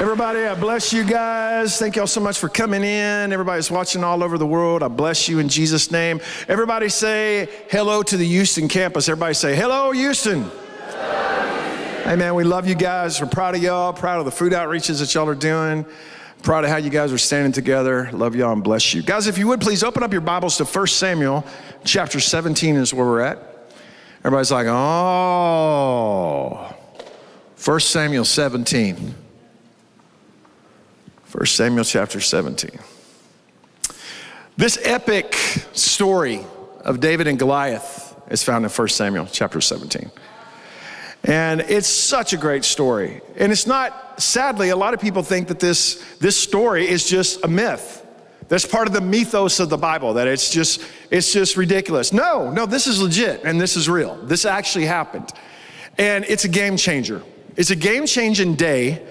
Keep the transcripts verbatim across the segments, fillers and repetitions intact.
Everybody, I bless you guys. Thank y'all so much for coming in. Everybody's watching all over the world. I bless you in Jesus' name. Everybody say hello to the Houston campus. Everybody say, hello, Houston. Hello. Hey, man, we love you guys. We're proud of y'all, proud of the food outreaches that y'all are doing. Proud of how you guys are standing together. Love y'all and bless you. Guys, if you would, please open up your Bibles to First Samuel. Chapter seventeen is where we're at. Everybody's like, oh, First Samuel seventeen. First Samuel chapter seventeen. This epic story of David and Goliath is found in First Samuel chapter seventeen. And it's such a great story. And it's not, sadly, a lot of people think that this, this story is just a myth. That's part of the mythos of the Bible, that it's just, it's just ridiculous. No, no, this is legit and this is real. This actually happened. And it's a game changer. It's a game-changing day.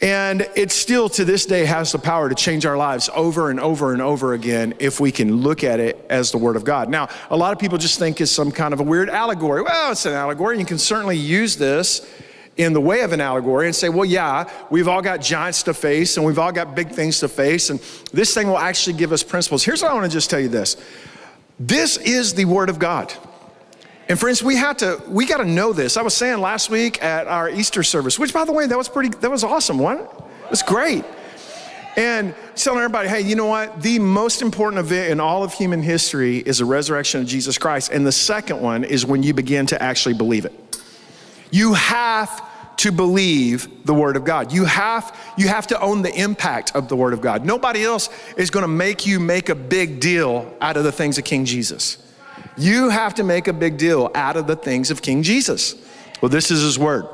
And it still, to this day, has the power to change our lives over and over and over again if we can look at it as the Word of God. Now, a lot of people just think it's some kind of a weird allegory. Well, it's an allegory. You can certainly use this in the way of an allegory and say, well, yeah, we've all got giants to face, and we've all got big things to face, and this thing will actually give us principles. Here's what I want to just tell you this. This is the Word of God. And friends, we have to, we got to know this. I was saying last week at our Easter service, which by the way, that was pretty, that was awesome, wasn't it? It was great. And telling everybody, hey, you know what? The most important event in all of human history is the resurrection of Jesus Christ. And the second one is when you begin to actually believe it. You have to believe the Word of God. You have, you have to own the impact of the Word of God. Nobody else is going to make you make a big deal out of the things of King Jesus. You have to make a big deal out of the things of King Jesus. Well, this is his word.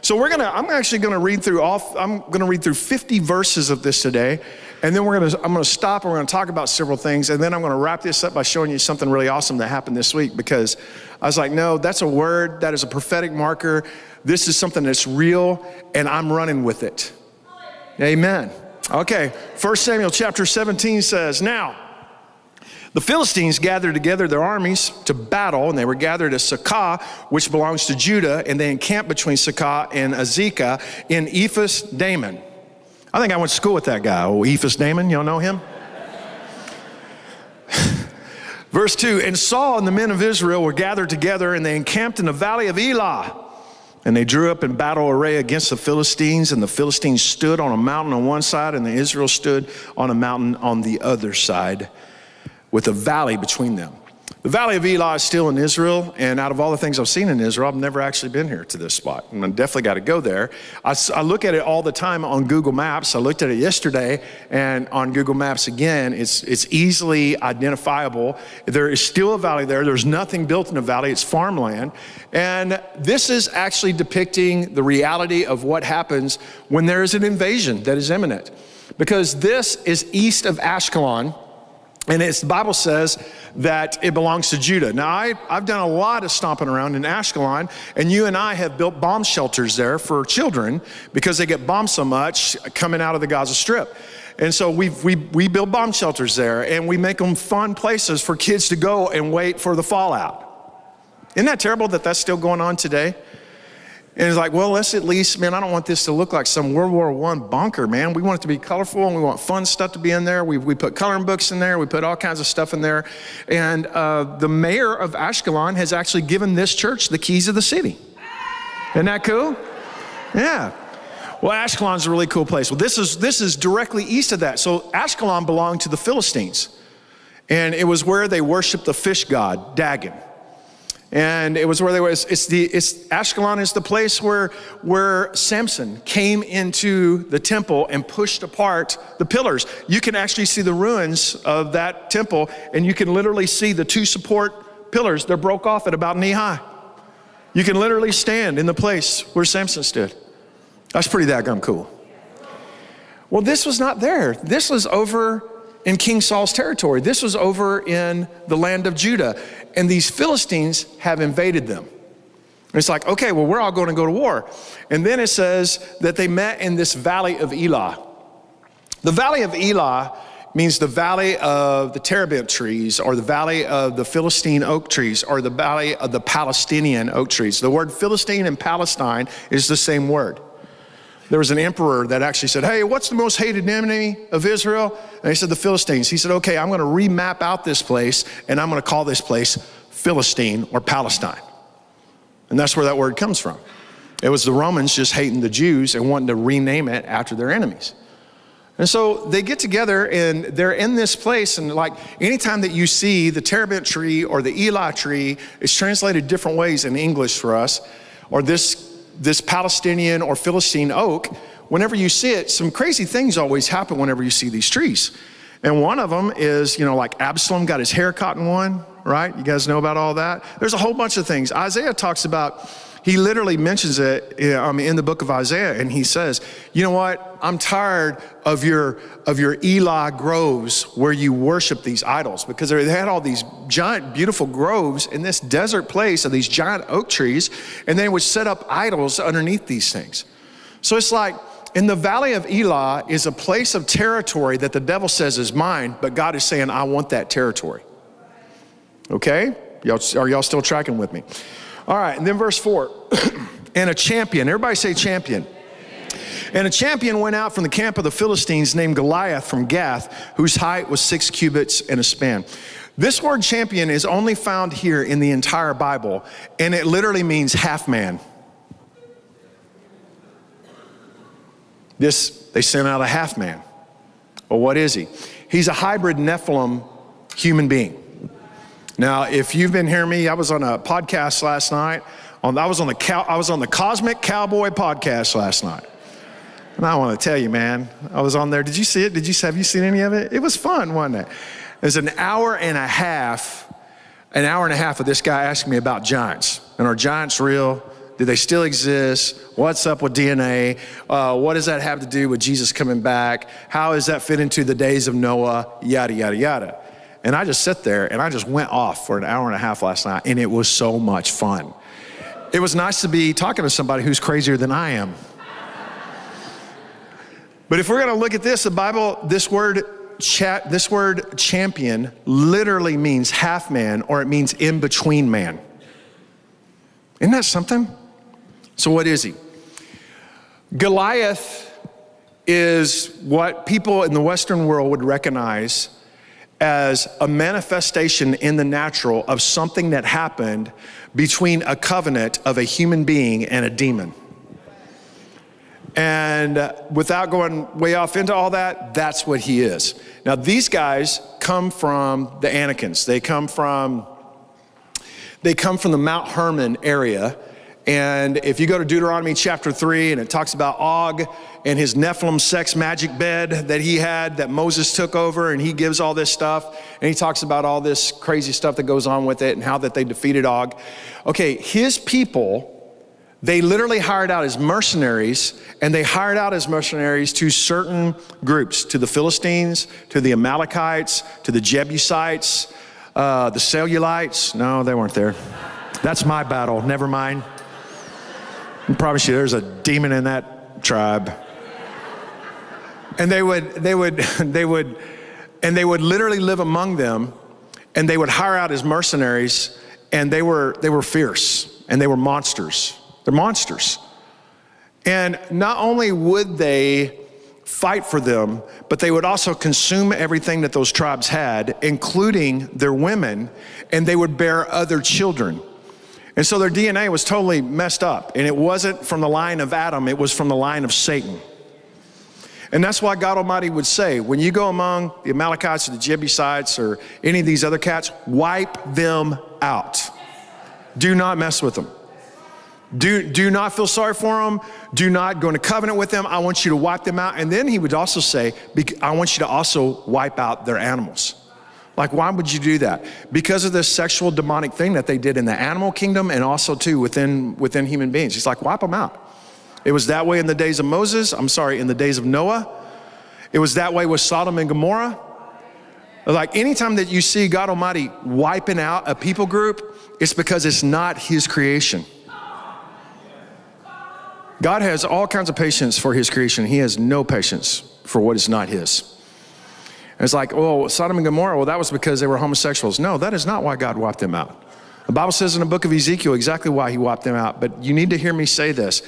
So we're gonna, I'm actually gonna read through all, I'm gonna read through fifty verses of this today. And then we're gonna, I'm gonna stop and we're gonna talk about several things. And then I'm gonna wrap this up by showing you something really awesome that happened this week, because I was like, no, that's a word, that is a prophetic marker. This is something that's real and I'm running with it. Amen. Okay, First Samuel chapter seventeen says, now, the Philistines gathered together their armies to battle, and they were gathered at Sokoh, which belongs to Judah, and they encamped between Sokoh and Azekah in Ephes Damon. I think I went to school with that guy. Oh, Ephes Damon, y'all know him? Verse two, and Saul and the men of Israel were gathered together, and they encamped in the Valley of Elah. And they drew up in battle array against the Philistines, and the Philistines stood on a mountain on one side, and the Israel stood on a mountain on the other side, with a valley between them. The Valley of Elah is still in Israel, and out of all the things I've seen in Israel, I've never actually been here to this spot, and I definitely got to go there. I, I look at it all the time on Google Maps. I looked at it yesterday, and on Google Maps again, it's, it's easily identifiable. There is still a valley there. There's nothing built in the valley. It's farmland, and this is actually depicting the reality of what happens when there is an invasion that is imminent, because this is east of Ashkelon, and it's, the Bible says that it belongs to Judah. Now, I, I've done a lot of stomping around in Ashkelon, and you and I have built bomb shelters there for children because they get bombed so much coming out of the Gaza Strip. And so we've, we, we build bomb shelters there, and we make them fun places for kids to go and wait for the fallout. Isn't that terrible that that's still going on today? And it's like, well, let's at least, man, I don't want this to look like some World War One bunker, man. We want it to be colorful, and we want fun stuff to be in there. We, we put coloring books in there. We put all kinds of stuff in there. And uh, the mayor of Ashkelon has actually given this church the keys of the city. Isn't that cool? Yeah. Well, Ashkelon's a really cool place. Well, this is, this is directly east of that. So Ashkelon belonged to the Philistines. And it was where they worshiped the fish god, Dagon. And it was where they were, it's, it's the, it's, Ashkelon is the place where, where Samson came into the temple and pushed apart the pillars. You can actually see the ruins of that temple, and you can literally see the two support pillars. They're broke off at about knee high. You can literally stand in the place where Samson stood. That's pretty daggum cool. Well, this was not there. This was over in King Saul's territory. This was over in the land of Judah, and these Philistines have invaded them. And it's like, okay, well, we're all going to go to war. And then it says that they met in this Valley of Elah. The Valley of Elah means the valley of the terebinth trees, or the valley of the Philistine oak trees, or the valley of the Palestinian oak trees. The word Philistine and Palestine is the same word. There was an emperor that actually said, hey, what's the most hated enemy of Israel? And he said, the Philistines. He said, okay, I'm going to remap out this place, and I'm going to call this place Philistine or Palestine. And that's where that word comes from. It was the Romans just hating the Jews and wanting to rename it after their enemies. And so they get together and they're in this place, and like anytime that you see the terebinth tree or the Elah tree, it's translated different ways in English for us, or this this Palestinian or Philistine oak. Whenever you see it, some crazy things always happen whenever you see these trees. And one of them is, you know, like Absalom got his hair caught in one, right? You guys know about all that? There's a whole bunch of things. Isaiah talks about, he literally mentions it um, in the book of Isaiah, and he says, you know what? I'm tired of your, of your Elah groves where you worship these idols, because they had all these giant, beautiful groves in this desert place of these giant oak trees, and they would set up idols underneath these things. So it's like, in the Valley of Elah is a place of territory that the devil says is mine, but God is saying, I want that territory. Okay? Y'all, are y'all still tracking with me? All right, and then verse four, and a champion, everybody say champion. And a champion went out from the camp of the Philistines named Goliath from Gath, whose height was six cubits and a span. This word champion is only found here in the entire Bible, and it literally means half man. This, they sent out a half man. Well, what is he? He's a hybrid Nephilim human being. Now, if you've been hearing me, I was on a podcast last night. On, I was on the cow, I was on the Cosmic Cowboy podcast last night, and I want to tell you, man, I was on there. Did you see it? Did you have you seen any of it? It was fun, wasn't it? It was an hour and a half, an hour and a half of this guy asking me about giants, and are giants real? Do they still exist? What's up with D N A? Uh, what does that have to do with Jesus coming back? How does that fit into the days of Noah? Yada yada yada. And I just sit there and I just went off for an hour and a half last night, and it was so much fun. It was nice to be talking to somebody who's crazier than I am. But if we're gonna look at this, the Bible, this word, chat, this word champion literally means half man, or it means in between man. Isn't that something? So what is he? Goliath is what people in the Western world would recognize as a manifestation in the natural of something that happened between a covenant of a human being and a demon. And without going way off into all that, that's what he is. Now, these guys come from the Anakims. They come from, they come from the Mount Hermon area. And if you go to Deuteronomy chapter three, and it talks about Og and his Nephilim sex magic bed that he had, that Moses took over, and he gives all this stuff, and he talks about all this crazy stuff that goes on with it and how that they defeated Og. Okay, his people, they literally hired out as mercenaries, and they hired out as mercenaries to certain groups, to the Philistines, to the Amalekites, to the Jebusites, uh, the Cellulites. No, they weren't there. That's my battle, never mind. I promise you, there's a demon in that tribe. And they would, they would, they would, and they would literally live among them, and they would hire out as mercenaries, and they were, they were fierce, and they were monsters. They're monsters. And not only would they fight for them, but they would also consume everything that those tribes had, including their women, and they would bear other children. And so their D N A was totally messed up. And it wasn't from the line of Adam, it was from the line of Satan. And that's why God Almighty would say, when you go among the Amalekites or the Jebusites or any of these other cats, wipe them out. Do not mess with them. Do, do not feel sorry for them. Do not go into covenant with them. I want you to wipe them out. And then he would also say, I want you to also wipe out their animals. Like, why would you do that? Because of this sexual demonic thing that they did in the animal kingdom, and also too within, within human beings. He's like, wipe them out. It was that way in the days of Moses. I'm sorry, in the days of Noah. It was that way with Sodom and Gomorrah. Like, anytime that you see God Almighty wiping out a people group, it's because it's not his creation. God has all kinds of patience for his creation. He has no patience for what is not his. It's like, oh, Sodom and Gomorrah, well, that was because they were homosexuals. No, that is not why God wiped them out. The Bible says in the book of Ezekiel exactly why he wiped them out. But you need to hear me say this.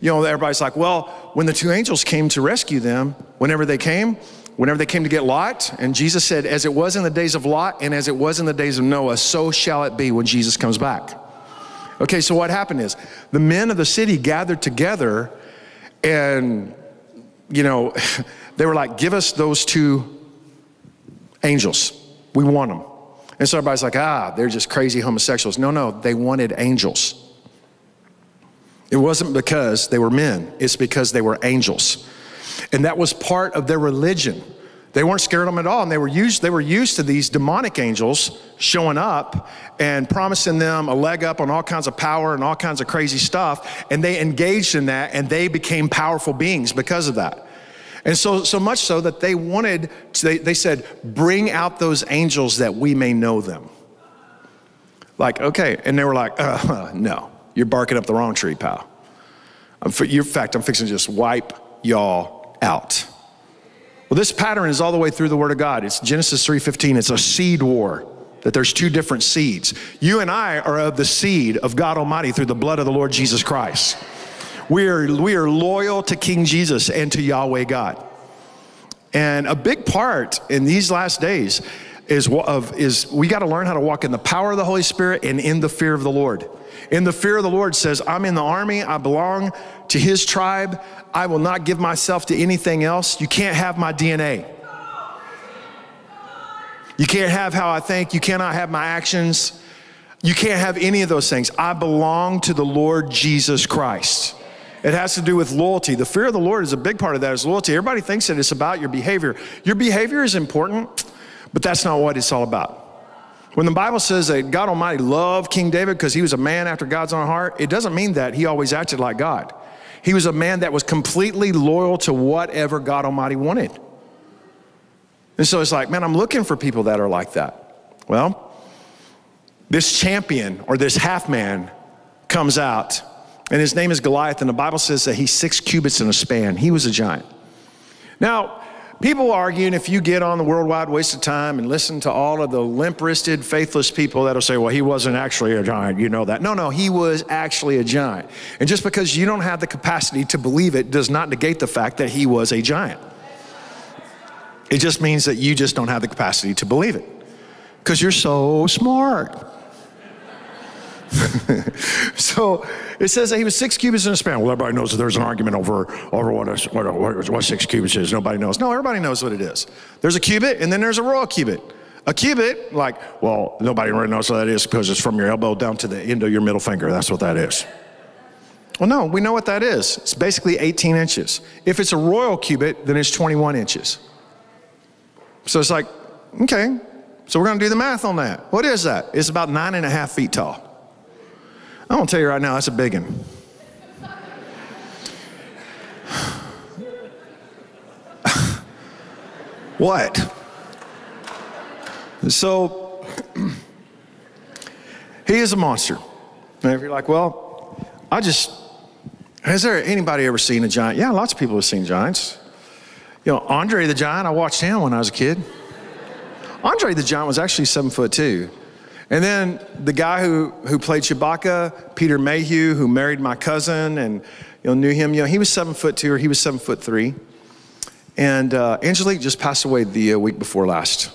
You know, everybody's like, well, when the two angels came to rescue them, whenever they came, whenever they came to get Lot, and Jesus said, as it was in the days of Lot and as it was in the days of Noah, so shall it be when Jesus comes back. Okay, so what happened is the men of the city gathered together and, you know, they were like, give us those two angels. We want them. And so everybody's like, ah, they're just crazy homosexuals. No, no, they wanted angels. It wasn't because they were men. It's because they were angels. And that was part of their religion. They weren't scared of them at all. And they were used, they were used to these demonic angels showing up and promising them a leg up on all kinds of power and all kinds of crazy stuff. And they engaged in that, and they became powerful beings because of that. And so, so much so that they wanted, to, they, they said, bring out those angels that we may know them. Like, okay. And they were like, uh, no, you're barking up the wrong tree, pal. I'm, for, you're, in fact, I'm fixing to just wipe y'all out. Well, this pattern is all the way through the Word of God. It's Genesis three fifteen. It's a seed war, that there's two different seeds. You and I are of the seed of God Almighty through the blood of the Lord Jesus Christ. We are, we are loyal to King Jesus and to Yahweh God. And a big part in these last days is, of, is we got to learn how to walk in the power of the Holy Spirit and in the fear of the Lord. In the fear of the Lord says, I'm in the army, I belong to his tribe, I will not give myself to anything else. You can't have my D N A. You can't have how I think, you cannot have my actions. You can't have any of those things. I belong to the Lord Jesus Christ. It has to do with loyalty. The fear of the Lord is a big part of that, is loyalty. Everybody thinks that it's about your behavior. Your behavior is important, but that's not what it's all about. When the Bible says that God Almighty loved King David because he was a man after God's own heart, it doesn't mean that he always acted like God. He was a man that was completely loyal to whatever God Almighty wanted. And so it's like, man, I'm looking for people that are like that. Well, this champion or this half man comes out, and his name is Goliath, and the Bible says that he's six cubits in a span. He was a giant. Now, people argue, and if you get on the worldwide waste of time and listen to all of the limp-wristed, faithless people that'll say, well, he wasn't actually a giant, you know that. No, no, he was actually a giant. And just because you don't have the capacity to believe it does not negate the fact that he was a giant. It just means that you just don't have the capacity to believe it because you're so smart. So it says that he was six cubits in a span. Well, everybody knows that there's an argument over, over what, a, what, a, what six cubits is. Nobody knows. No, everybody knows what it is. There's a cubit, and then there's a royal cubit. A cubit, like, well, nobody really knows what that is because it's from your elbow down to the end of your middle finger. That's what that is. Well, no, we know what that is. It's basically eighteen inches. If it's a royal cubit, then it's twenty-one inches. So it's like, okay, so we're going to do the math on that. What is that? It's about nine and a half feet tall. I'm gonna tell you right now, that's a big one. What? So, he is a monster. And if you're like, well, I just, has there anybody ever seen a giant? Yeah, lots of people have seen giants. You know, Andre the Giant, I watched him when I was a kid. Andre the Giant was actually seven foot two. And then the guy who, who played Chewbacca, Peter Mayhew, who married my cousin and you know, knew him, you know, he was seven foot two or he was seven foot three. And uh, Angelique just passed away the uh, week before last.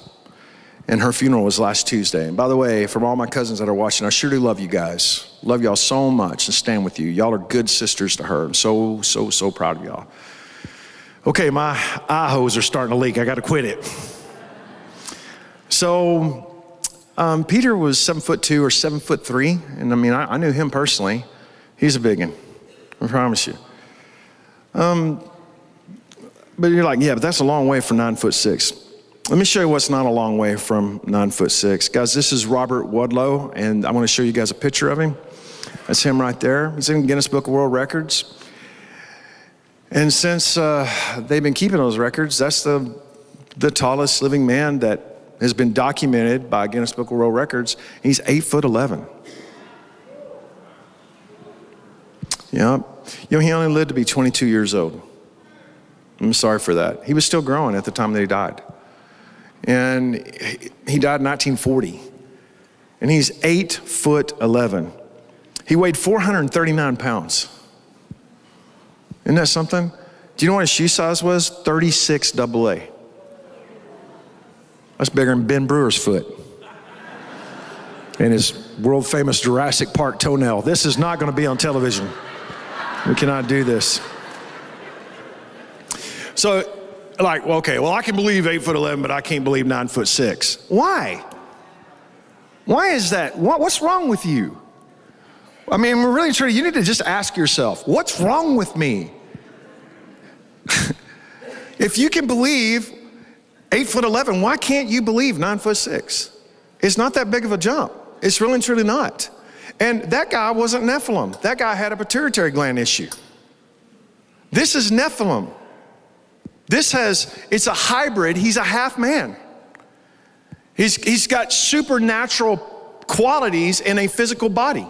And her funeral was last Tuesday. And by the way, from all my cousins that are watching, I sure do love you guys. Love y'all so much and stand with you. Y'all are good sisters to her. I'm so, so, so proud of y'all. Okay, my eye hose are starting to leak. I got to quit it. So... Um, Peter was seven foot two or seven foot three. And I mean, I, I knew him personally. He's a big one, I promise you. Um, but you're like, yeah, but that's a long way from nine foot six. Let me show you what's not a long way from nine foot six. Guys, this is Robert Wadlow, and I want to show you guys a picture of him. That's him right there. He's in Guinness Book of World Records. And since uh, they've been keeping those records, that's the, the tallest living man that has been documented by Guinness Book of World Records. He's eight foot eleven. Yeah. You know, he only lived to be twenty-two years old. I'm sorry for that. He was still growing at the time that he died. And he died in nineteen forty. and he's eight foot eleven. He weighed four hundred thirty-nine pounds. Isn't that something? Do you know what his shoe size was? thirty-six double A. That's bigger than Ben Brewer's foot and his world famous Jurassic Park toenail. This is not going to be on television. We cannot do this. So like, okay, well, I can believe eight foot eleven, but I can't believe nine foot six. Why? Why is that? What, what's wrong with you? I mean, we're really trying to, you need to just ask yourself, what's wrong with me? If you can believe eight foot eleven, why can't you believe nine foot six? It's not that big of a jump. It's really and truly not. And that guy wasn't Nephilim. That guy had a pituitary gland issue. This is Nephilim. This has, it's a hybrid. He's a half man. He's, he's got supernatural qualities in a physical body.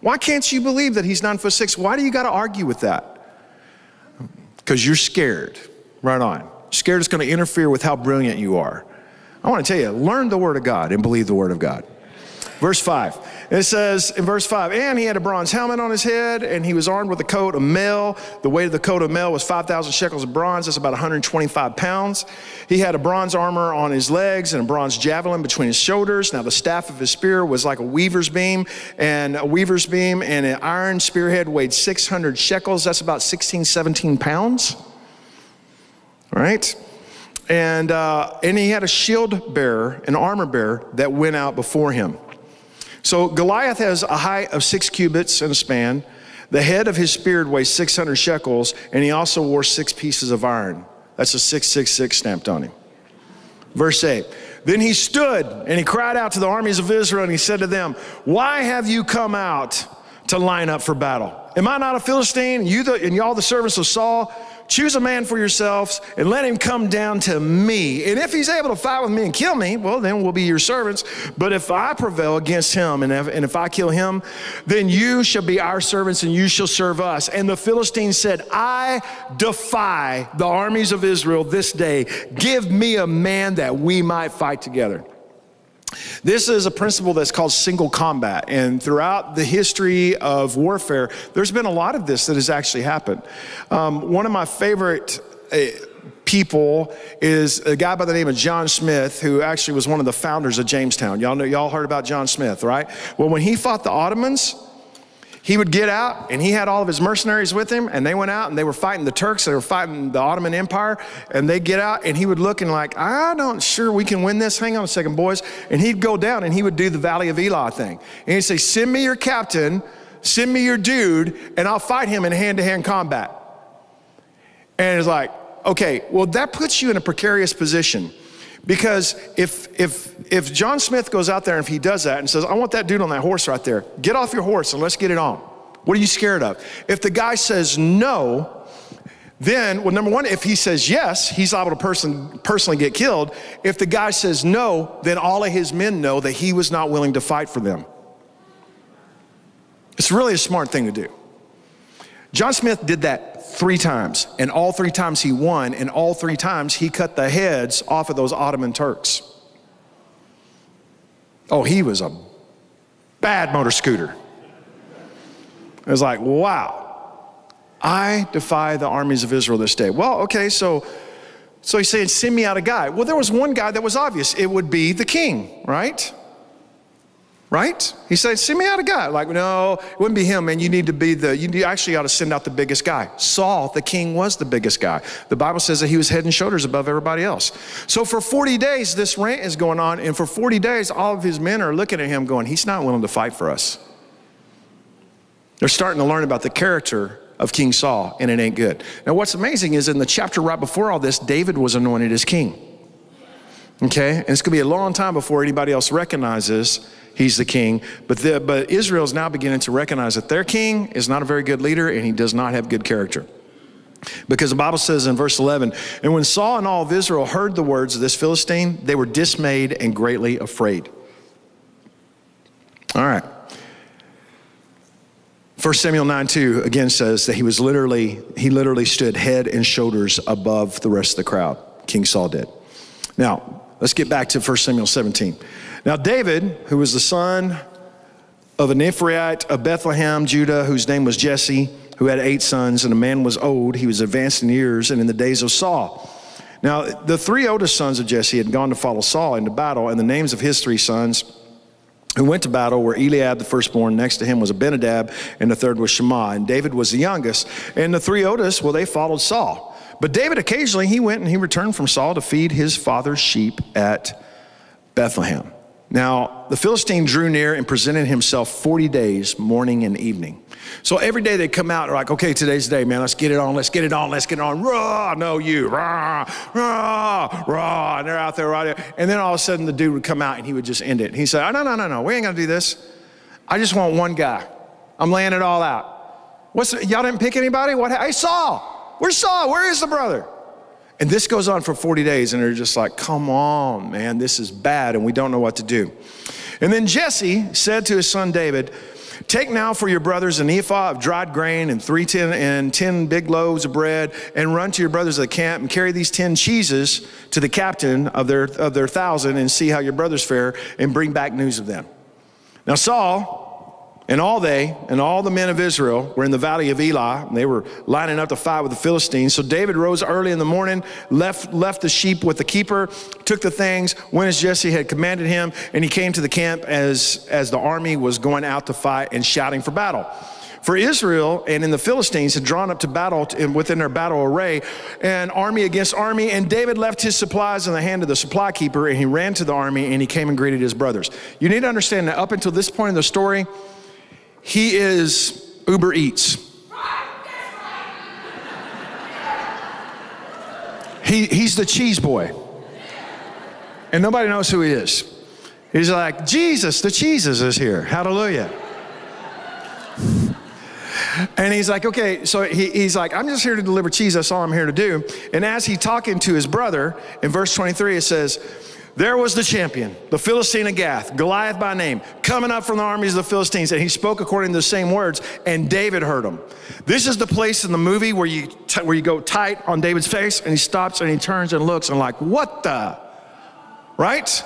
Why can't you believe that he's nine foot six? Why do you got to argue with that? Because you're scared, right on. Scared is going to interfere with how brilliant you are. I want to tell you, learn the word of God and believe the word of God. Verse five, it says in verse five, and he had a bronze helmet on his head, and he was armed with a coat of mail. The weight of the coat of mail was five thousand shekels of bronze. That's about one hundred twenty-five pounds. He had a bronze armor on his legs and a bronze javelin between his shoulders. Now the staff of his spear was like a weaver's beam, and a weaver's beam and an iron spearhead weighed six hundred shekels. That's about sixteen, seventeen pounds, all right? And, uh, and he had a shield bearer, an armor bearer that went out before him. So Goliath has a height of six cubits and a span. The head of his spear weighs six hundred shekels, and he also wore six pieces of iron. That's a six six six stamped on him. Verse eight, then he stood and he cried out to the armies of Israel, and he said to them, why have you come out to line up for battle? Am I not a Philistine, you the, and y'all the servants of Saul? Choose a man for yourselves and let him come down to me. And if he's able to fight with me and kill me, well, then we'll be your servants. But if I prevail against him and if, and if I kill him, then you shall be our servants and you shall serve us. And the Philistine said, I defy the armies of Israel this day. Give me a man that we might fight together. This is a principle that's called single combat, and throughout the history of warfare, there's been a lot of this that has actually happened. Um, one of my favorite uh, people is a guy by the name of John Smith, who actually was one of the founders of Jamestown. Y'all know, y'all heard about John Smith, right? Well, when he fought the Ottomans, he would get out, and he had all of his mercenaries with him, and they went out, and they were fighting the Turks, they were fighting the Ottoman Empire, and they'd get out, and he would look and like, I don't sure we can win this, hang on a second, boys. And he'd go down, and he would do the Valley of Elah thing. And he'd say, send me your captain, send me your dude, and I'll fight him in hand-to-hand combat. And it's like, okay, well, that puts you in a precarious position. Because if, if, if John Smith goes out there and if he does that and says, I want that dude on that horse right there, get off your horse and let's get it on. What are you scared of? If the guy says no, then, well, number one, if he says yes, he's liable to person, personally get killed. If the guy says no, then all of his men know that he was not willing to fight for them. It's really a smart thing to do. John Smith did that three times, and all three times he won, and all three times he cut the heads off of those Ottoman Turks. Oh, he was a bad motor scooter. It was like, wow, I defy the armies of Israel this day. Well, okay, so, so he's saying, send me out a guy. Well, there was one guy that was obvious. It would be the king, right? Right? He said, send me out a guy. Like, no, it wouldn't be him, man. You need to be the, you actually ought to send out the biggest guy. Saul, the king, was the biggest guy. The Bible says that he was head and shoulders above everybody else. So for forty days, this rant is going on. And for forty days, all of his men are looking at him going, he's not willing to fight for us. They're starting to learn about the character of King Saul, and it ain't good. Now, what's amazing is in the chapter right before all this, David was anointed as king. Okay? And it's going to be a long time before anybody else recognizes he's the king, but, the, but Israel's now beginning to recognize that their king is not a very good leader and he does not have good character. Because the Bible says in verse eleven, and when Saul and all of Israel heard the words of this Philistine, they were dismayed and greatly afraid. All right. First Samuel nine two again says that he was literally, he literally stood head and shoulders above the rest of the crowd. King Saul did. Now, let's get back to First Samuel seventeen. Now David, who was the son of an Ephrathite of Bethlehem, Judah, whose name was Jesse, who had eight sons, and the man was old. He was advanced in years and in the days of Saul. Now, the three oldest sons of Jesse had gone to follow Saul into battle, and the names of his three sons who went to battle were Eliab, the firstborn. Next to him was Abinadab, and the third was Shammah. And David was the youngest. And the three oldest, well, they followed Saul. But David, occasionally, he went and he returned from Saul to feed his father's sheep at Bethlehem. Now, the Philistine drew near and presented himself forty days, morning and evening. So every day they come out, like, okay, today's the day, man. Let's get it on. Let's get it on. Let's get it on. Rah, no, you. Rah, rah, rah. And they're out there, right there. And then all of a sudden, the dude would come out, and he would just end it. And he'd say, oh, no, no, no, no. We ain't going to do this. I just want one guy. I'm laying it all out. What's y'all didn't pick anybody? What? Hey, Saul. Where's Saul? Where is the brother? And this goes on for forty days, and they're just like, come on, man, this is bad, and we don't know what to do. And then Jesse said to his son David, take now for your brothers an ephah of dried grain and three ten and ten big loaves of bread, and run to your brothers of the camp and carry these ten cheeses to the captain of their, of their thousand, and see how your brothers fare, and bring back news of them. Now Saul and all they, and all the men of Israel were in the Valley of Elah, and they were lining up to fight with the Philistines. So David rose early in the morning, left, left the sheep with the keeper, took the things, went as Jesse had commanded him, and he came to the camp as, as the army was going out to fight and shouting for battle. For Israel and in the Philistines had drawn up to battle within their battle array, and army against army, and David left his supplies in the hand of the supply keeper, and he ran to the army, and he came and greeted his brothers. You need to understand that up until this point in the story, he is Uber Eats. He, he's the cheese boy. And nobody knows who he is. He's like, Jesus, the cheeses is here. Hallelujah. And he's like, okay, so he, he's like, I'm just here to deliver cheese. That's all I'm here to do. And as he's talking to his brother, in verse twenty-three, it says, there was the champion, the Philistine of Gath, Goliath by name, coming up from the armies of the Philistines, and he spoke according to the same words, and David heard him. This is the place in the movie where you, t where you go tight on David's face, and he stops, and he turns and looks, and like, what the? Right?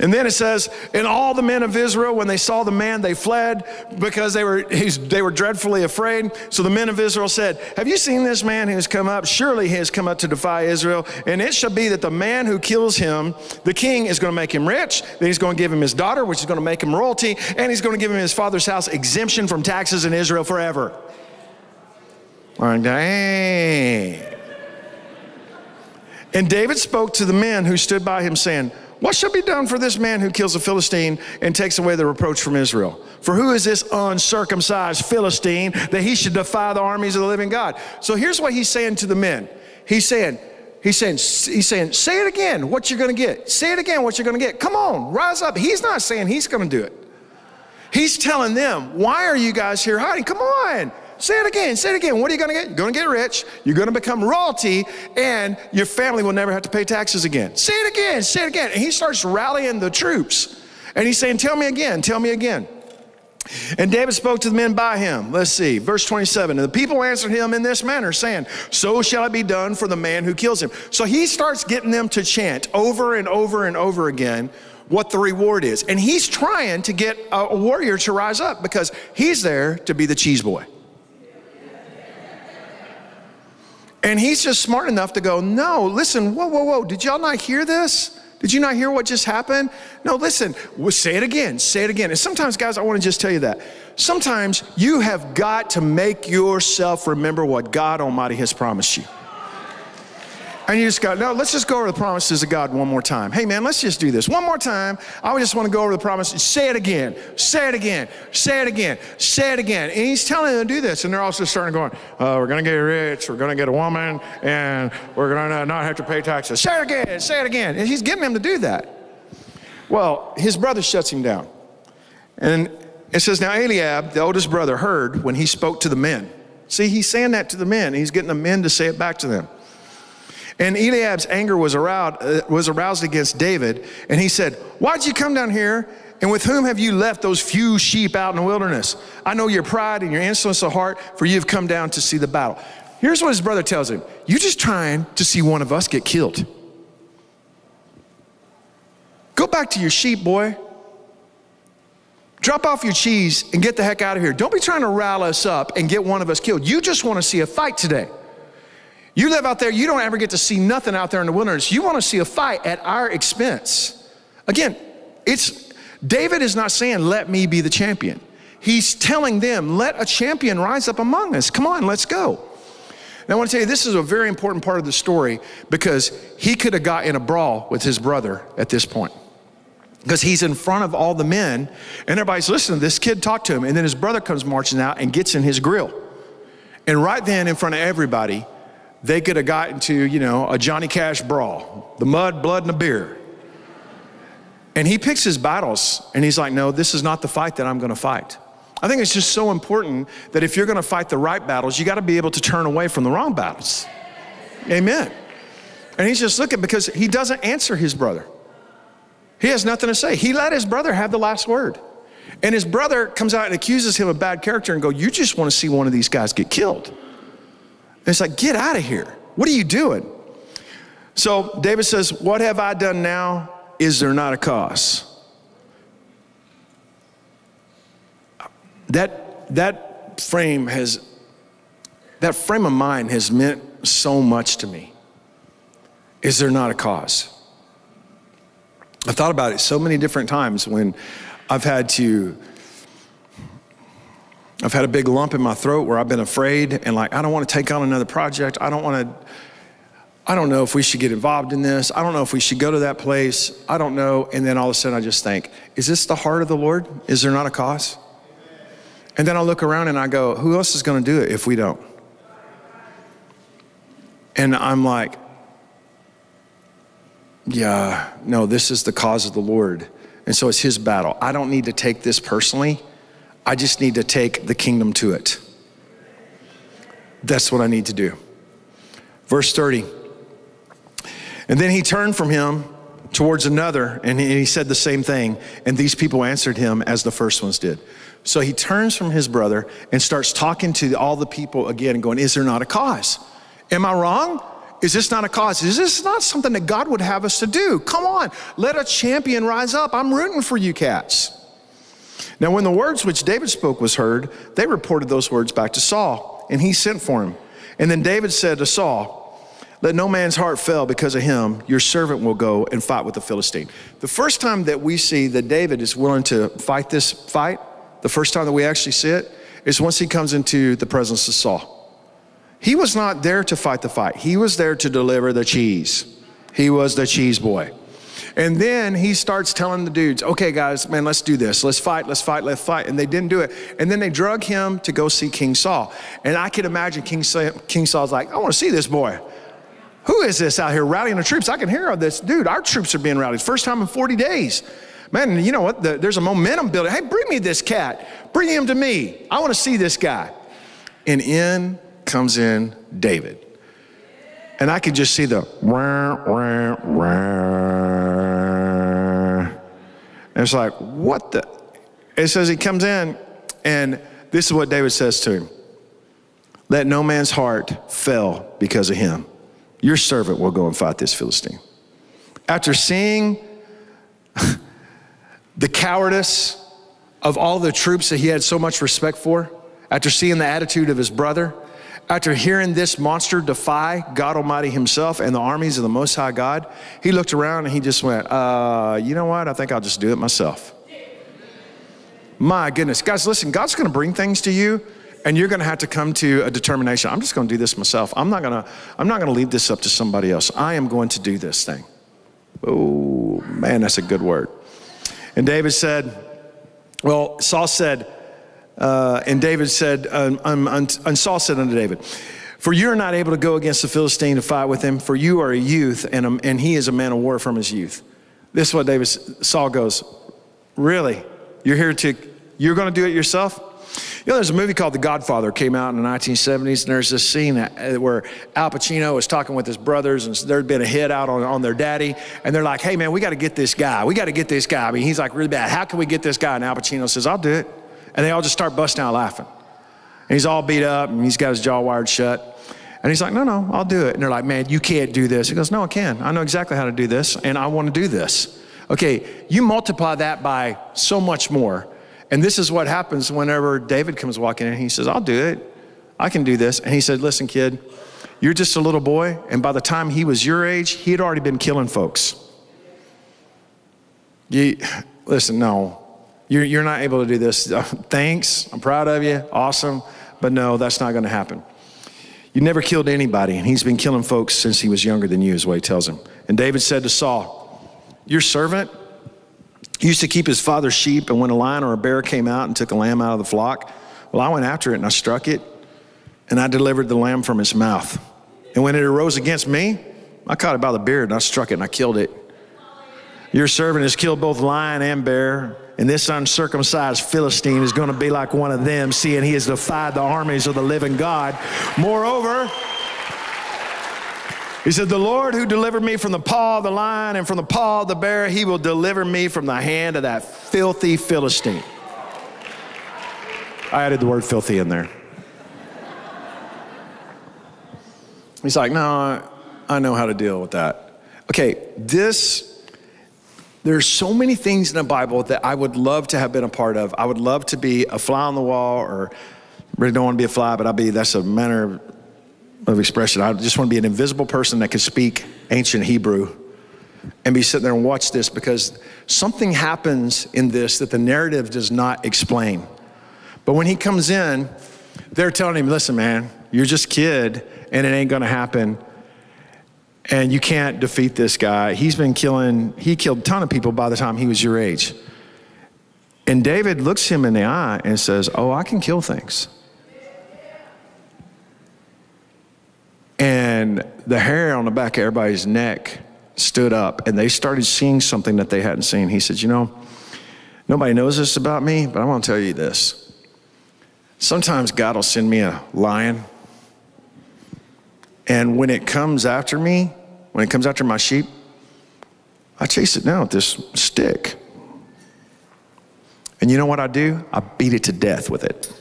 And then it says, and all the men of Israel, when they saw the man, they fled, because they were, they were dreadfully afraid. So the men of Israel said, have you seen this man who has come up? Surely he has come up to defy Israel. And it shall be that the man who kills him, the king is going to make him rich. Then he's going to give him his daughter, which is going to make him royalty. And he's going to give him his father's house exemption from taxes in Israel forever. Like, dang. And David spoke to the men who stood by him, saying, what shall be done for this man who kills a Philistine and takes away the reproach from Israel? For who is this uncircumcised Philistine that he should defy the armies of the living God? So here's what he's saying to the men. He's saying, he's saying, he's saying, say it again, what you're going to get. Say it again, what you're going to get. Come on, rise up. He's not saying he's going to do it. He's telling them, why are you guys here hiding? Come on. Say it again, say it again. What are you going to get? You're going to get rich, you're going to become royalty, and your family will never have to pay taxes again. Say it again, say it again. And he starts rallying the troops. And he's saying, tell me again, tell me again. And David spoke to the men by him. Let's see, verse twenty-seven. And the people answered him in this manner, saying, so shall it be done for the man who kills him. So he starts getting them to chant over and over and over again what the reward is. And he's trying to get a warrior to rise up because he's there to be the cheese boy. And he's just smart enough to go, no, listen, whoa, whoa, whoa, did y'all not hear this? Did you not hear what just happened? No, listen, well, say it again, say it again. And sometimes, guys, I want to just tell you that. Sometimes you have got to make yourself remember what God Almighty has promised you. And you just go, no, let's just go over the promises of God one more time. Hey, man, let's just do this one more time. I just want to go over the promises. Say it again. Say it again. Say it again. Say it again. And he's telling them to do this. And they're also starting going, uh, we're going to get rich. We're going to get a woman. And we're going to not have to pay taxes. Say it again. Say it again. And he's getting them to do that. Well, his brother shuts him down. And it says, now Eliab, the oldest brother, heard when he spoke to the men. See, he's saying that to the men. He's getting the men to say it back to them. And Eliab's anger was aroused, uh, was aroused against David, and he said, why'd you come down here, and with whom have you left those few sheep out in the wilderness? I know your pride and your insolence of heart, for you have come down to see the battle. Here's what his brother tells him. You're just trying to see one of us get killed. Go back to your sheep, boy. Drop off your cheese and get the heck out of here. Don't be trying to rile us up and get one of us killed. You just want to see a fight today. You live out there, you don't ever get to see nothing out there in the wilderness. You want to see a fight at our expense. Again, it's David is not saying, let me be the champion. He's telling them, let a champion rise up among us. Come on, let's go. Now, I want to tell you, this is a very important part of the story because he could have got in a brawl with his brother at this point because he's in front of all the men and everybody's listening. This kid talked to him, and then his brother comes marching out and gets in his grill. And right then, in front of everybody, they could have gotten to, you know, a Johnny Cash brawl, the mud, blood, and a beer. And he picks his battles, and he's like, no, this is not the fight that I'm going to fight. I think it's just so important that if you're going to fight the right battles, you got to be able to turn away from the wrong battles. Amen. And he's just looking because he doesn't answer his brother. He has nothing to say. He let his brother have the last word. And his brother comes out and accuses him of bad character and go, you just want to see one of these guys get killed. And it's like, get out of here. What are you doing? So David says, what have I done now? Is there not a cause? That, that frame has, that frame of mind has meant so much to me. Is there not a cause? I've thought about it so many different times when I've had to, I've had a big lump in my throat where I've been afraid and like, I don't want to take on another project. I don't want to, I don't know if we should get involved in this. I don't know if we should go to that place. I don't know. And then all of a sudden I just think, is this the heart of the Lord? Is there not a cause? And then I look around and I go, who else is going to do it if we don't? And I'm like, yeah, no, this is the cause of the Lord. And so it's his battle. I don't need to take this personally. I just need to take the kingdom to it. That's what I need to do. Verse thirty. And then he turned from him towards another, and he said the same thing. And these people answered him as the first ones did. So he turns from his brother and starts talking to all the people again and going, is there not a cause? Am I wrong? Is this not a cause? Is this not something that God would have us to do? Come on, let a champion rise up. I'm rooting for you cats. Now, when the words which David spoke was heard, they reported those words back to Saul, and he sent for him. And then David said to Saul, let no man's heart fail because of him. Your servant will go and fight with the Philistine. The first time that we see that David is willing to fight this fight, the first time that we actually see it, is once he comes into the presence of Saul. He was not there to fight the fight. He was there to deliver the cheese. He was the cheese boy. And then he starts telling the dudes, okay, guys, man, let's do this. Let's fight, let's fight, let's fight. And they didn't do it. And then they drug him to go see King Saul. And I can imagine King Saul, King Saul's like, I want to see this boy. Who is this out here rallying the troops? I can hear all this. Dude, our troops are being rallied. First time in forty days. Man, you know what? The, there's a momentum building. Hey, bring me this cat. Bring him to me. I want to see this guy. And in comes in David. And I could just see the rah, rah, rah. And it's like, what the? It says he comes in, and this is what David says to him. Let no man's heart fail because of him. Your servant will go and fight this Philistine. After seeing the cowardice of all the troops that he had so much respect for, after seeing the attitude of his brother, after hearing this monster defy God Almighty himself and the armies of the Most High God, he looked around and he just went, uh, you know what? I think I'll just do it myself. My goodness. Guys, listen, God's going to bring things to you. And you're going to have to come to a determination. I'm just going to do this myself. I'm not going to, I'm not going to leave this up to somebody else. I am going to do this thing. Oh, man, that's a good word. And David said, well, Saul said, uh, and David said, um, um, and Saul said unto David, for you are not able to go against the Philistine to fight with him, for you are a youth, and, a, and he is a man of war from his youth. This is what David, Saul goes, really? You're here to, you're going to do it yourself? You know, there's a movie called The Godfather, came out in the nineteen seventies, and there's this scene where Al Pacino was talking with his brothers, and there'd been a hit out on, on their daddy, and they're like, hey, man, we got to get this guy. We got to get this guy. I mean, he's like really bad. How can we get this guy? And Al Pacino says, I'll do it. And they all just start busting out laughing. And he's all beat up, and he's got his jaw wired shut. And he's like, no, no, I'll do it. And they're like, man, you can't do this. He goes, no, I can. I know exactly how to do this, and I want to do this. Okay, you multiply that by so much more. And this is what happens whenever David comes walking in. He says, I'll do it. I can do this. And he said, listen, kid, you're just a little boy. And by the time he was your age, he had already been killing folks. You, listen, no, you're, you're not able to do this. Thanks. I'm proud of you. Awesome. But no, that's not going to happen. You never killed anybody. And he's been killing folks since he was younger than you, is what he tells him. And David said to Saul, your servant used to keep his father's sheep. And when a lion or a bear came out and took a lamb out of the flock, well, I went after it and I struck it. And I delivered the lamb from its mouth. And when it arose against me, I caught it by the beard and I struck it and I killed it. Your servant has killed both lion and bear, and this uncircumcised Philistine is going to be like one of them, seeing he has defied the armies of the living God. Moreover, he said, the Lord who delivered me from the paw of the lion and from the paw of the bear, he will deliver me from the hand of that filthy Philistine. I added the word filthy in there. He's like, no, I know how to deal with that. Okay, this, there's so many things in the Bible that I would love to have been a part of. I would love to be a fly on the wall, or really don't want to be a fly, but I'll be, that's a manner of expression. I just want to be an invisible person that can speak ancient Hebrew and be sitting there and watch this, because something happens in this that the narrative does not explain. But when he comes in, they're telling him, listen, man, you're just a kid and it ain't gonna happen. And you can't defeat this guy. He's been killing, he killed a ton of people by the time he was your age. And David looks him in the eye and says, oh, I can kill things. And the hair on the back of everybody's neck stood up, and they started seeing something that they hadn't seen. He said, you know, nobody knows this about me, but I'm gonna tell you this. Sometimes God will send me a lion, and when it comes after me, when it comes after my sheep, I chase it down with this stick. And you know what I do? I beat it to death with it.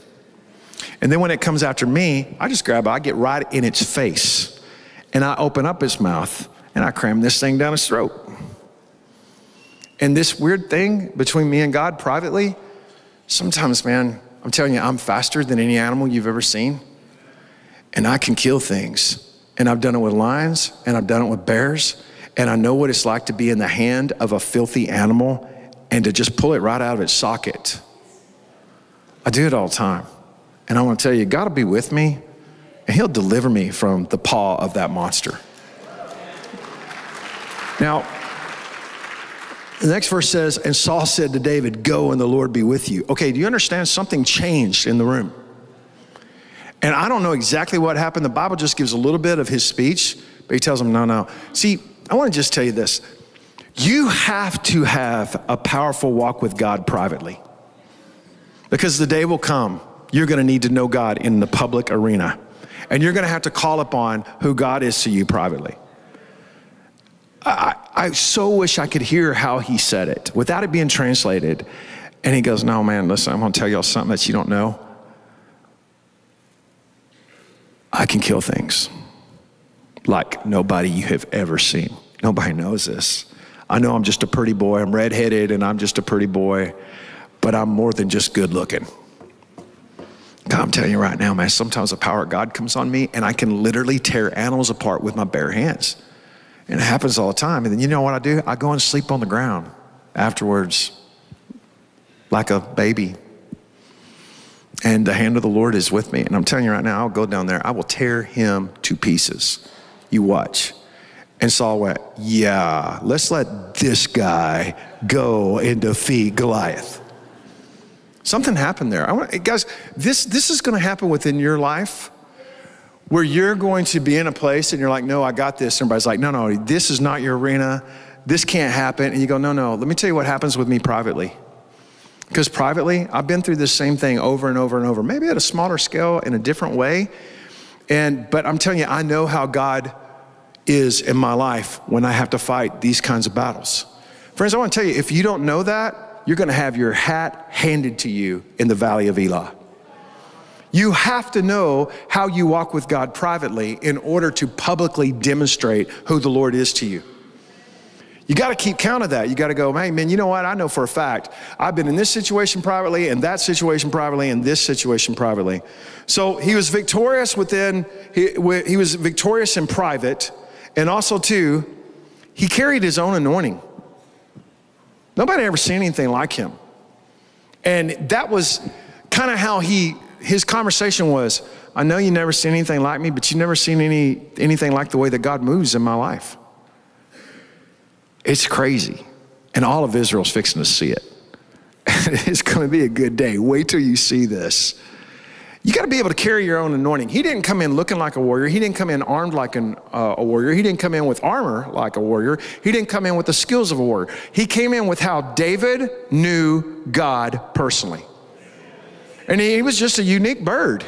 And then when it comes after me, I just grab it, I get right in its face, and I open up its mouth, and I cram this thing down its throat. And this weird thing between me and God privately, sometimes, man, I'm telling you, I'm faster than any animal you've ever seen. And I can kill things. And I've done it with lions, and I've done it with bears. And I know what it's like to be in the hand of a filthy animal and to just pull it right out of its socket. I do it all the time. And I want to tell you, God will be with me, and he'll deliver me from the paw of that monster. Now, the next verse says, and Saul said to David, go and the Lord be with you. Okay, do you understand? Something changed in the room. And I don't know exactly what happened. The Bible just gives a little bit of his speech, but he tells him, no, no. See, I want to just tell you this. You have to have a powerful walk with God privately, because the day will come, you're going to need to know God in the public arena, and you're going to have to call upon who God is to you privately. I, I so wish I could hear how he said it without it being translated. And he goes, no, man, listen, I'm going to tell y'all something that you don't know. I can kill things like nobody you have ever seen. Nobody knows this. I know I'm just a pretty boy. I'm redheaded and I'm just a pretty boy, but I'm more than just good looking. God, I'm telling you right now, man, sometimes the power of God comes on me and I can literally tear animals apart with my bare hands. And it happens all the time. And then you know what I do? I go and sleep on the ground afterwards like a baby. And the hand of the Lord is with me. And I'm telling you right now, I'll go down there. I will tear him to pieces. You watch. And Saul went, yeah, let's let this guy go and defeat Goliath. Something happened there. I want, guys, this, this is going to happen within your life, where you're going to be in a place and you're like, no, I got this. And everybody's like, no, no, this is not your arena. This can't happen. And you go, no, no, let me tell you what happens with me privately. Because privately, I've been through this same thing over and over and over, maybe at a smaller scale in a different way. And, but I'm telling you, I know how God is in my life when I have to fight these kinds of battles. Friends, I want to tell you, if you don't know that, you're going to have your hat handed to you in the Valley of Elah. You have to know how you walk with God privately in order to publicly demonstrate who the Lord is to you. You got to keep count of that. You got to go, hey, man, you know what? I know for a fact I've been in this situation privately and that situation privately and this situation privately. So he was victorious within, he, he was victorious in private. And also, too, he carried his own anointing. Nobody ever seen anything like him. And that was kind of how he, his conversation was, I know you never seen anything like me, but you've never seen any, anything like the way that God moves in my life. It's crazy. And all of Israel's fixing to see it. It's going to be a good day. Wait till you see this. You got to be able to carry your own anointing. He didn't come in looking like a warrior. He didn't come in armed like an, uh, a warrior. He didn't come in with armor like a warrior. He didn't come in with the skills of a warrior. He came in with how David knew God personally. And he, he was just a unique bird.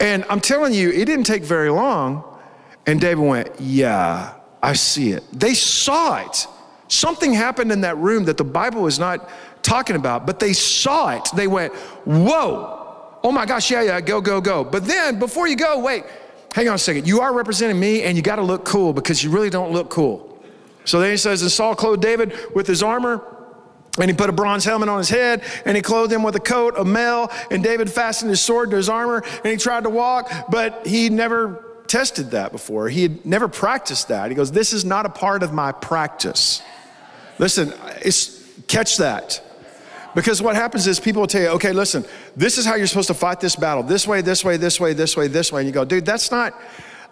And I'm telling you, it didn't take very long. And David went, yeah, I see it. They saw it. Something happened in that room that the Bible is not talking about, but they saw it. They went, whoa. Oh my gosh, yeah, yeah, go, go, go. But then before you go, wait, hang on a second. You are representing me and you got to look cool because you really don't look cool. So then he says, and Saul clothed David with his armor, and he put a bronze helmet on his head, and he clothed him with a coat of mail, and David fastened his sword to his armor, and he tried to walk, but he never tested that before. He had never practiced that. He goes, this is not a part of my practice. Listen, it's, catch that. Because what happens is people will tell you, okay, listen, this is how you're supposed to fight this battle. This way, this way, this way, this way, this way. And you go, dude, that's not,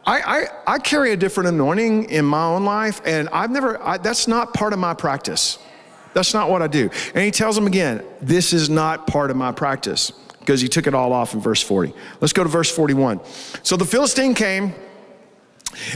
I, I, I carry a different anointing in my own life. And I've never, I, that's not part of my practice. That's not what I do. And he tells them again, this is not part of my practice, because he took it all off in verse forty. Let's go to verse forty-one. So the Philistine came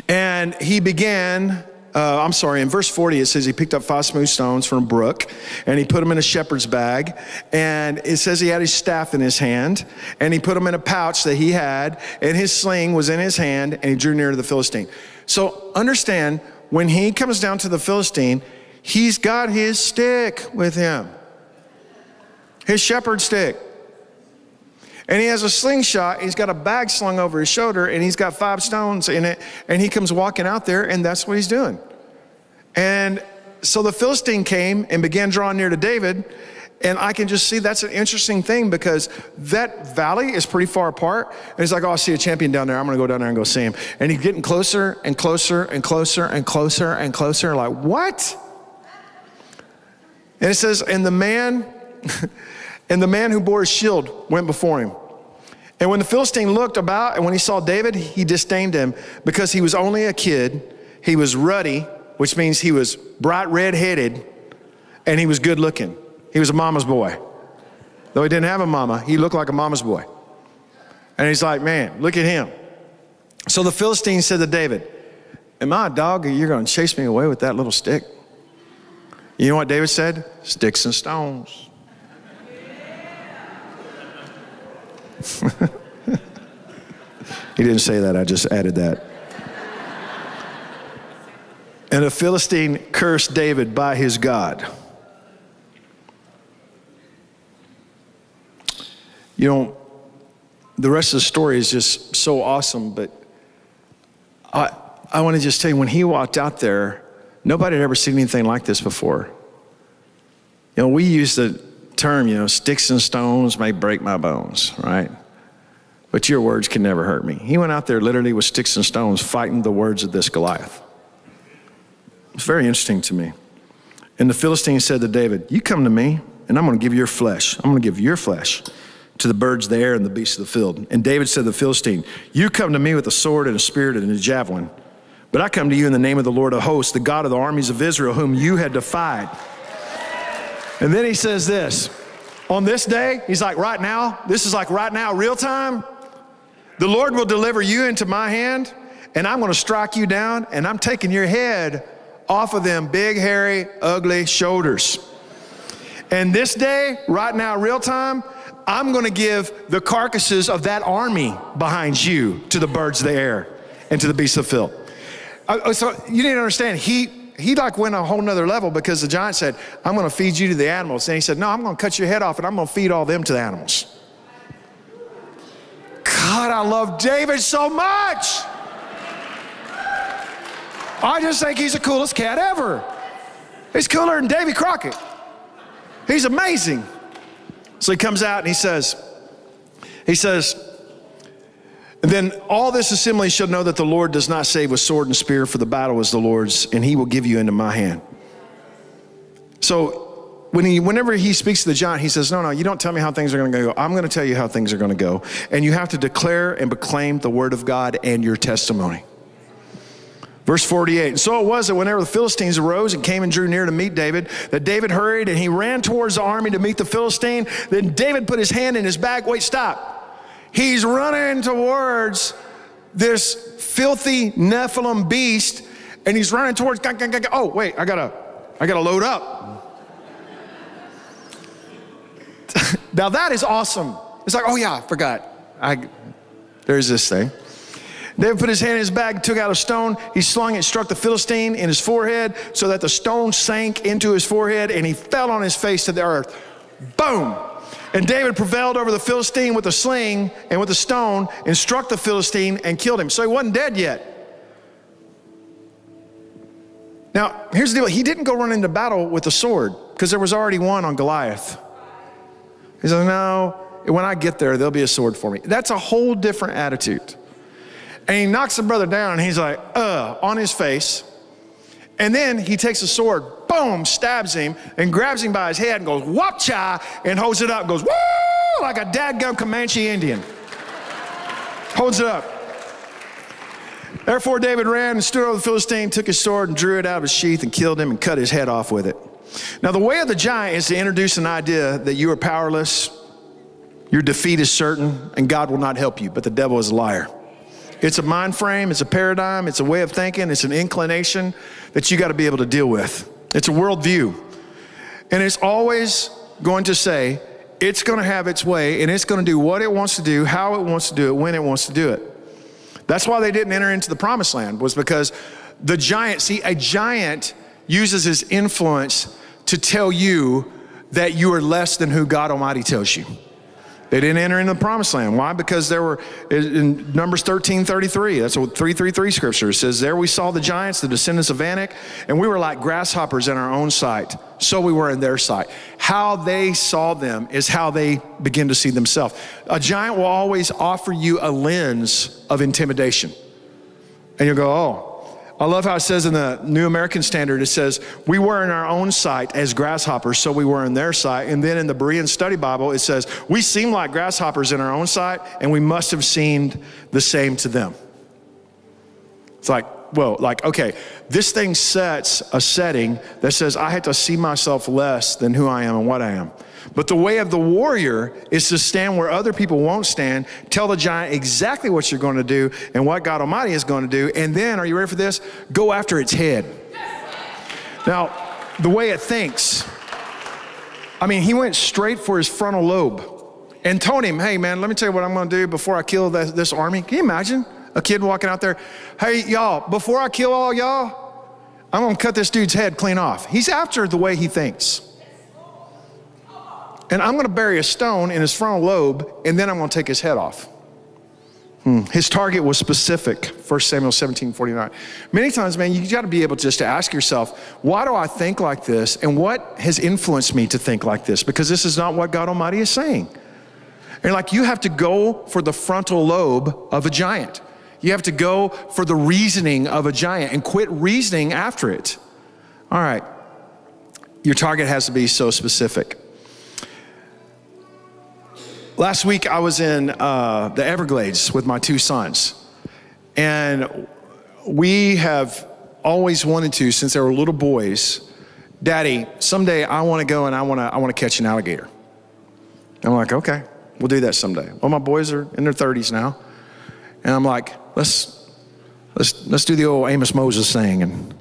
and he began, Uh, I'm sorry, in verse forty, it says he picked up five smooth stones from a brook, and he put them in a shepherd's bag, and it says he had his staff in his hand, and he put them in a pouch that he had, and his sling was in his hand, and he drew near to the Philistine. So understand, when he comes down to the Philistine, he's got his stick with him, his shepherd stick. And he has a slingshot, he's got a bag slung over his shoulder, and he's got five stones in it, and he comes walking out there, and that's what he's doing. And so the Philistine came and began drawing near to David, and I can just see that's an interesting thing, because that valley is pretty far apart, and he's like, oh, I see a champion down there, I'm gonna go down there and go see him. And he's getting closer and closer and closer and closer and closer, like, what? And it says, and the man, And the man who bore his shield went before him. And when the Philistine looked about, and when he saw David, he disdained him, because he was only a kid. He was ruddy, which means he was bright red-headed, and he was good-looking. He was a mama's boy. Though he didn't have a mama, he looked like a mama's boy. And he's like, man, look at him. So the Philistine said to David, am I a dog, or you're going to chase me away with that little stick? You know what David said? Sticks and stones. He didn't say that, I just added that. And the Philistine cursed David by his God. You know, the rest of the story is just so awesome, but I, I want to just tell you, when he walked out there, nobody had ever seen anything like this before. You know, we used the term, you know, sticks and stones may break my bones, right? But your words can never hurt me. He went out there literally with sticks and stones fighting the words of this Goliath. It's very interesting to me. And the Philistine said to David, you come to me and I'm going to give your flesh. I'm going to give your flesh to the birds of the air and the beasts of the field. And David said to the Philistine, you come to me with a sword and a spear and a javelin, but I come to you in the name of the Lord of hosts, the God of the armies of Israel, whom you had defied. And then he says this, on this day, he's like, right now, this is like right now, real time, the Lord will deliver you into my hand, and I'm gonna strike you down, and I'm taking your head off of them big, hairy, ugly shoulders. And this day, right now, real time, I'm gonna give the carcasses of that army behind you to the birds of the air and to the beasts of the field. Uh, so you need to understand, he, He like went a whole nother level, because the giant said, I'm going to feed you to the animals. And he said, no, I'm going to cut your head off and I'm going to feed all them to the animals. God, I love David so much. I just think he's the coolest cat ever. He's cooler than Davy Crockett. He's amazing. So he comes out and he says, he says, then all this assembly shall know that the Lord does not save with sword and spear, for the battle is the Lord's, and he will give you into my hand. So when he, whenever he speaks to the giant, he says, no, no, you don't tell me how things are going to go. I'm going to tell you how things are going to go. And you have to declare and proclaim the word of God and your testimony. Verse forty-eight, and so it was that whenever the Philistines arose and came and drew near to meet David, that David hurried and he ran towards the army to meet the Philistine. Then David put his hand in his bag. Wait, stop. He's running towards this filthy Nephilim beast, and he's running towards, oh, wait, I gotta, I gotta load up. Now that is awesome. It's like, oh yeah, I forgot. I, there's this thing. David put his hand in his bag, took out a stone. He slung it, struck the Philistine in his forehead so that the stone sank into his forehead, and he fell on his face to the earth. Boom. And David prevailed over the Philistine with a sling and with a stone and struck the Philistine and killed him. So he wasn't dead yet. Now, here's the deal. He didn't go run into battle with a sword because there was already one on Goliath. He said, no, when I get there, there'll be a sword for me. That's a whole different attitude. And he knocks the brother down, and he's like, uh, on his face. And then he takes a sword, boom, stabs him, and grabs him by his head and goes, wop-cha, and holds it up and goes, woo, like a dadgum Comanche Indian. Holds it up. Therefore David ran and stood over the Philistine, took his sword and drew it out of his sheath and killed him and cut his head off with it. Now the way of the giant is to introduce an idea that you are powerless, your defeat is certain, and God will not help you, but the devil is a liar. It's a mind frame, it's a paradigm, it's a way of thinking, it's an inclination that you gotta be able to deal with. It's a worldview. And it's always going to say, it's gonna have its way, and it's gonna do what it wants to do, how it wants to do it, when it wants to do it. That's why they didn't enter into the promised land, was because the giant, see, a giant uses his influence to tell you that you are less than who God Almighty tells you. They didn't enter into the promised land. Why? Because there were, in Numbers thirteen thirty-three, that's what three thirty-three scripture, it says, there we saw the giants, the descendants of Anak, and we were like grasshoppers in our own sight. So we were in their sight. How they saw them is how they begin to see themselves. A giant will always offer you a lens of intimidation. And you'll go, oh. I love how it says in the New American Standard, it says, we were in our own sight as grasshoppers, so we were in their sight. And then in the Berean Study Bible, it says, we seem like grasshoppers in our own sight, and we must have seemed the same to them. It's like, well, like, okay, this thing sets a setting that says I had to see myself less than who I am and what I am. But the way of the warrior is to stand where other people won't stand, tell the giant exactly what you're going to do and what God Almighty is going to do, and then, are you ready for this? Go after its head. Yes. Now, the way it thinks, I mean, he went straight for his frontal lobe and told him, hey, man, let me tell you what I'm going to do before I kill this, this army. Can you imagine a kid walking out there? Hey, y'all, before I kill all y'all, I'm going to cut this dude's head clean off. He's after the way he thinks. And I'm gonna bury a stone in his frontal lobe, and then I'm gonna take his head off. Hmm. His target was specific, First Samuel seventeen forty-nine. Many times, man, you gotta be able just to ask yourself, why do I think like this? And what has influenced me to think like this? Because this is not what God Almighty is saying. And like, you have to go for the frontal lobe of a giant. You have to go for the reasoning of a giant and quit reasoning after it. All right, your target has to be so specific. Last week, I was in uh, the Everglades with my two sons, and we have always wanted to, since they were little boys, Daddy, someday I want to go and I want to I want to catch an alligator. And I'm like, okay, we'll do that someday. Well, my boys are in their thirties now, and I'm like, let's let's let's do the old Amos Moses thing and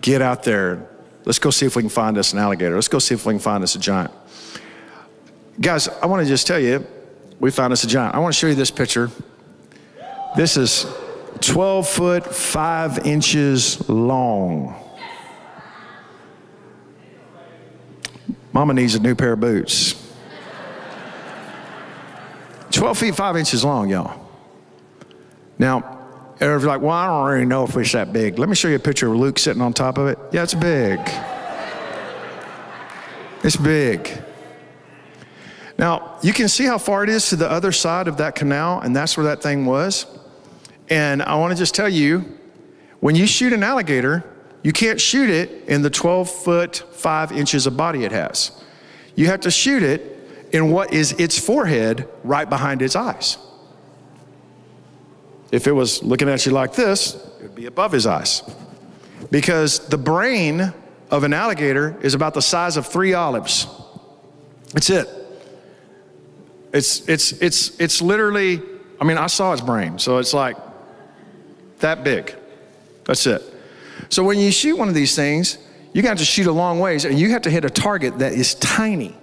get out there. Let's go see if we can find us an alligator. Let's go see if we can find us a giant. Guys, I want to just tell you, we found us a giant. I want to show you this picture. This is twelve foot, five inches long. Mama needs a new pair of boots. twelve feet, five inches long, y'all. Now, everybody's like, well, I don't really know if it's that big. Let me show you a picture of Luke sitting on top of it. Yeah, it's big. It's big. Now, you can see how far it is to the other side of that canal, and that's where that thing was. And I want to just tell you, when you shoot an alligator, you can't shoot it in the twelve foot, five inches of body it has. You have to shoot it in what is its forehead right behind its eyes. If it was looking at you like this, it would be above his eyes. Because the brain of an alligator is about the size of three olives. That's it. It's, it's, it's, it's literally, I mean, I saw its brain, so it's like that big. That's it. So when you shoot one of these things, you got to shoot a long ways, and you have to hit a target that is tiny.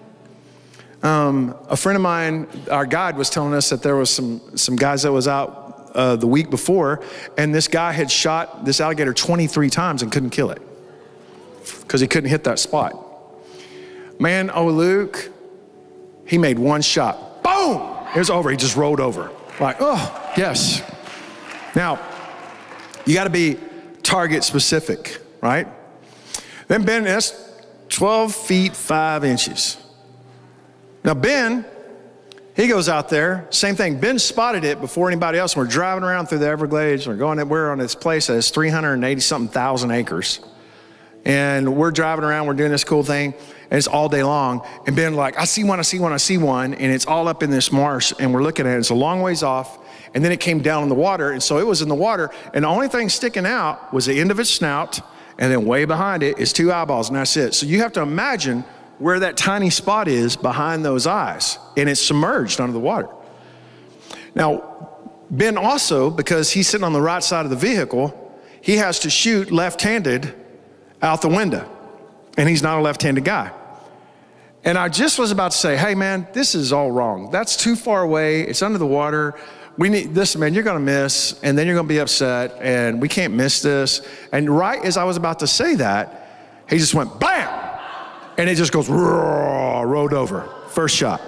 Um, a friend of mine, our guide, was telling us that there was some, some guys that was out uh, the week before, and this guy had shot this alligator twenty-three times and couldn't kill it because he couldn't hit that spot. Man, oh, Luke, he made one shot. Boom! It was over. He just rolled over. Like, oh, yes. Now, you got to be target specific, right? Then Ben, that's twelve feet, five inches. Now Ben, he goes out there, same thing. Ben spotted it before anybody else. We're driving around through the Everglades. We're going, we're on this place that has three hundred eighty something thousand acres. And we're driving around, we're doing this cool thing, and it's all day long. And Ben like, I see one, I see one, I see one. And it's all up in this marsh, and we're looking at it. It's a long ways off. And then it came down in the water, and so it was in the water, and the only thing sticking out was the end of its snout, and then way behind it is two eyeballs, and that's it. So you have to imagine where that tiny spot is behind those eyes, and it's submerged under the water. Now, Ben also, because he's sitting on the right side of the vehicle, he has to shoot left-handed out the window, and he's not a left-handed guy. And I just was about to say, hey, man, this is all wrong. That's too far away. It's under the water. We need this, man, you're gonna miss, and then you're gonna be upset, and we can't miss this. And right as I was about to say that, he just went bam, and it just goes roar, rolled over, first shot.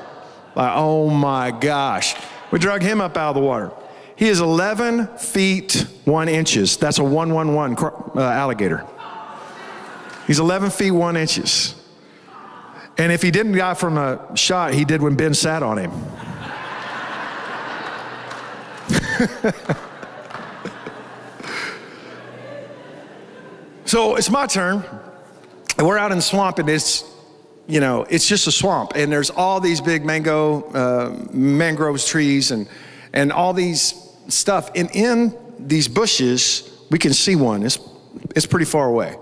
Like, oh my gosh. We drug him up out of the water. He is eleven feet, one inches. That's a one one one uh, alligator. He's eleven feet, one inches. And if he didn't die from a shot, he did when Ben sat on him. So it's my turn, and we're out in the swamp, and it's, you know, it's just a swamp, and there's all these big mango, uh, mangroves trees, and, and all these stuff, and in these bushes, we can see one. It's, it's pretty far away.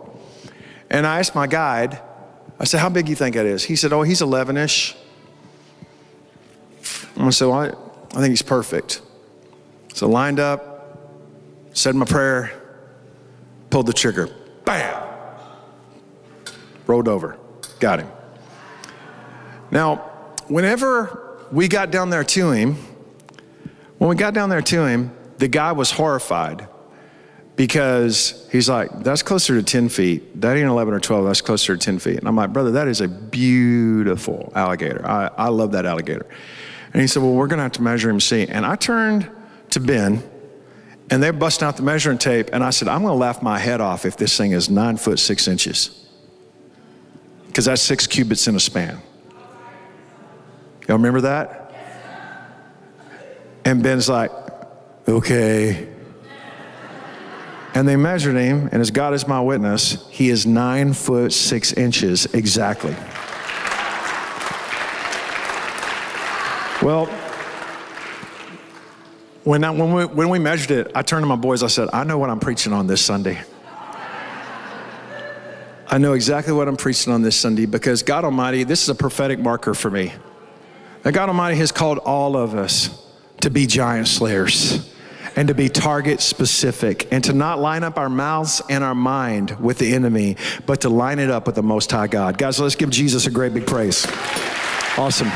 And I asked my guide, I said, how big do you think that is? He said, oh, he's eleven-ish. And I said, well, I, I think he's perfect. So lined up, said my prayer, pulled the trigger, bam, rolled over, got him. Now, whenever we got down there to him, when we got down there to him, the guy was horrified because he's like, that's closer to ten feet. That ain't eleven or twelve, that's closer to ten feet. And I'm like, brother, that is a beautiful alligator. I, I love that alligator. And he said, well, we're gonna have to measure him and see. And I turned to Ben, and they're busting out the measuring tape, and I said, I'm gonna laugh my head off if this thing is nine foot six inches, because that's six cubits in a span. Y'all remember that? And Ben's like, okay. And they measured him, and as God is my witness, he is nine foot six inches exactly. Well, When, I, when, we, when we measured it, I turned to my boys, I said, I know what I'm preaching on this Sunday. I know exactly what I'm preaching on this Sunday, because God Almighty, this is a prophetic marker for me. That God Almighty has called all of us to be giant slayers and to be target specific and to not line up our mouths and our mind with the enemy, but to line it up with the Most High God. Guys, let's give Jesus a great big praise. Awesome.